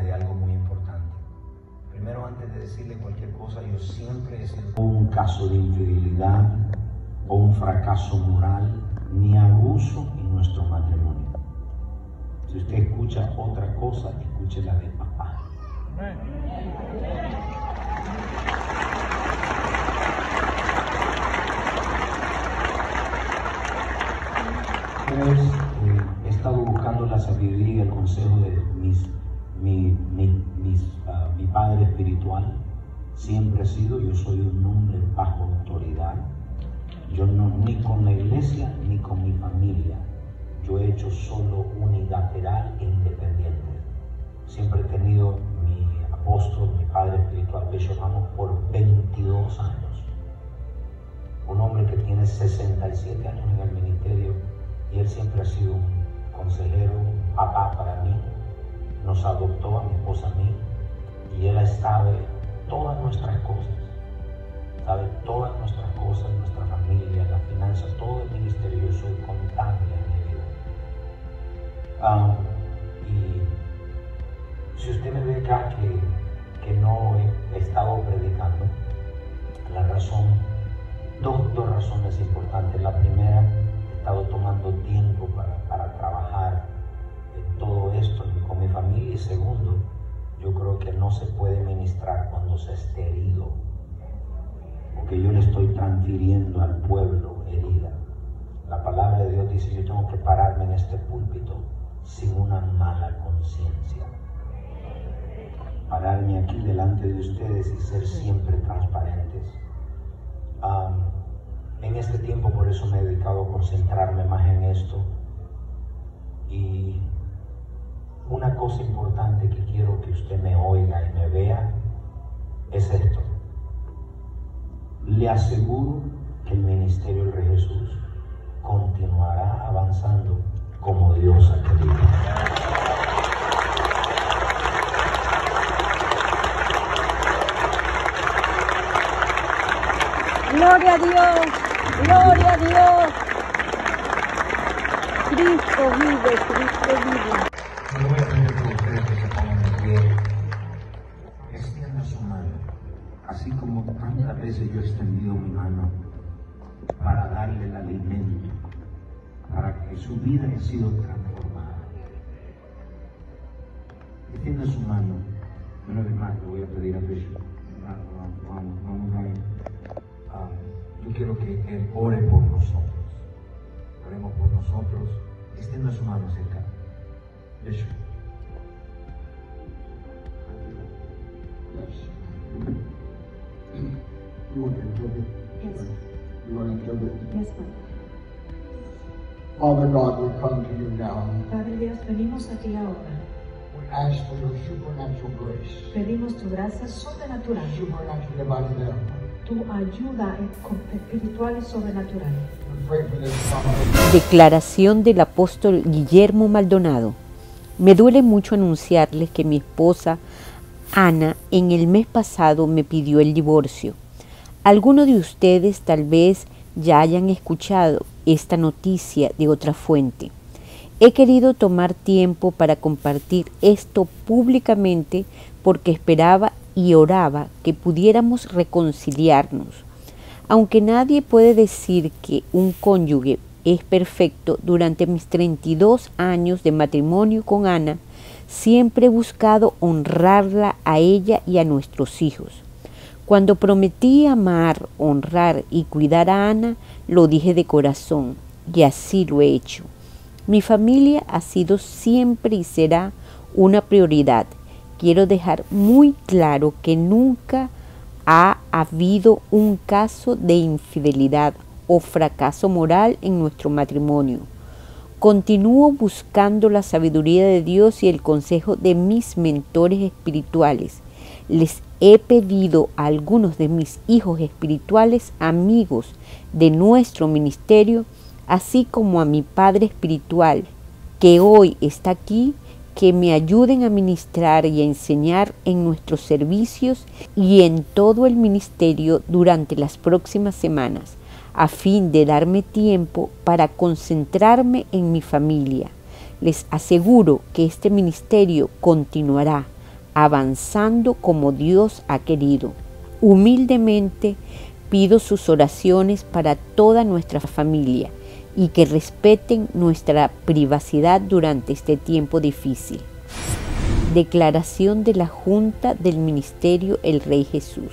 hablarle de algo muy importante. Primero, antes de decirle cualquier cosa, yo siempre he sido un caso de infidelidad o un fracaso moral, ni abuso en nuestro matrimonio. Si usted escucha otra cosa, escuche la de papá. He estado buscando la sabiduría y el consejo de mi padre espiritual. Siempre he sido, yo soy un hombre bajo autoridad. Yo no, ni con la iglesia ni con mi familia, yo he hecho solo unilateral e independiente. Siempre he tenido mi apóstol, mi padre espiritual, que llevamos por 22 años. Un hombre que tiene 67 años en el ministerio, y él siempre ha sido un consejero, un papá para mí. Nos adoptó a mi esposa, a mí, y él sabe todas nuestras cosas. Sabe todas nuestras cosas, nuestra familia, las finanzas, todo el ministerio. Yo soy contable en mi vida. Y si usted me ve acá que no he estado predicando, la razón, dos razones importantes. La primera, he estado tomando tiempo para trabajar en todo esto con mi familia. Y segundo, yo creo que no se puede ministrar cuando se esté herido, porque yo le estoy transfiriendo al pueblo herida. La palabra de Dios dice, yo tengo que pararme en este púlpito sin una mala conciencia. Pararme aquí delante de ustedes y ser siempre transparentes. En este tiempo, por eso me he dedicado a concentrarme más en esto. Y una cosa importante que quiero que usted me oiga y me vea es esto. Le aseguro que el Ministerio del Rey Jesús continuará avanzando como Dios ha querido. Gloria a Dios, gloria a Dios. Cristo vive, Cristo vive. Yo voy a pedir que ustedes se pongan de pie, extienda su mano. Así como tantas veces yo he extendido mi mano para darle el alimento, para que su vida haya sido transformada. Extienda su mano. Una vez más, le voy a pedir a Bishop. Yo quiero que él ore por nosotros. Oremos por nosotros. Extienda su mano cerca. Bishop. You want to interpret it? Yes. You want to interpret it? Yes, Father. Father God, we come to you now. Padre Dios, venimos a ti ahora. We ask for your supernatural grace. Pedimos tu gracia sobrenatural. Supernatural divine help. Tu ayuda espiritual y sobrenatural. We pray for this family. Declaración del apóstol Guillermo Maldonado. Me duele mucho anunciarles que mi esposa Ana en el mes pasado me pidió el divorcio. Algunos de ustedes tal vez ya hayan escuchado esta noticia de otra fuente. He querido tomar tiempo para compartir esto públicamente porque esperaba y oraba que pudiéramos reconciliarnos. Aunque nadie puede decir que un cónyuge es perfecto, durante mis 32 años de matrimonio con Ana, siempre he buscado honrarla a ella y a nuestros hijos. Cuando prometí amar, honrar y cuidar a Ana, lo dije de corazón, y así lo he hecho. Mi familia ha sido siempre y será una prioridad. Quiero dejar muy claro que nunca ha habido un caso de infidelidad o fracaso moral en nuestro matrimonio. Continúo buscando la sabiduría de Dios y el consejo de mis mentores espirituales. Les he pedido a algunos de mis hijos espirituales, amigos de nuestro ministerio, así como a mi padre espiritual, que hoy está aquí, que me ayuden a ministrar y a enseñar en nuestros servicios y en todo el ministerio durante las próximas semanas, a fin de darme tiempo para concentrarme en mi familia. Les aseguro que este ministerio continuará avanzando como Dios ha querido. Humildemente pido sus oraciones para toda nuestra familia y que respeten nuestra privacidad durante este tiempo difícil. Declaración de la Junta del Ministerio El Rey Jesús.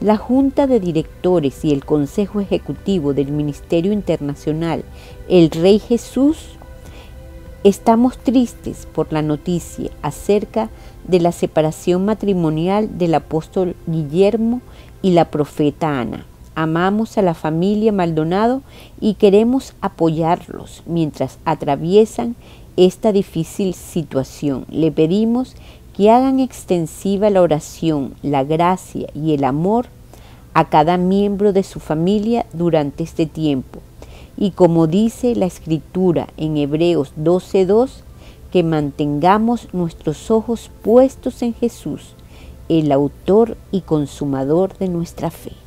La Junta de Directores y el Consejo Ejecutivo del Ministerio Internacional El Rey Jesús estamos tristes por la noticia acerca de la separación matrimonial del apóstol Guillermo y la profeta Ana. Amamos a la familia Maldonado y queremos apoyarlos mientras atraviesan esta difícil situación. Le pedimos que hagan extensiva la oración, la gracia y el amor a cada miembro de su familia durante este tiempo. Y como dice la Escritura en Hebreos 12:2, que mantengamos nuestros ojos puestos en Jesús, el autor y consumador de nuestra fe.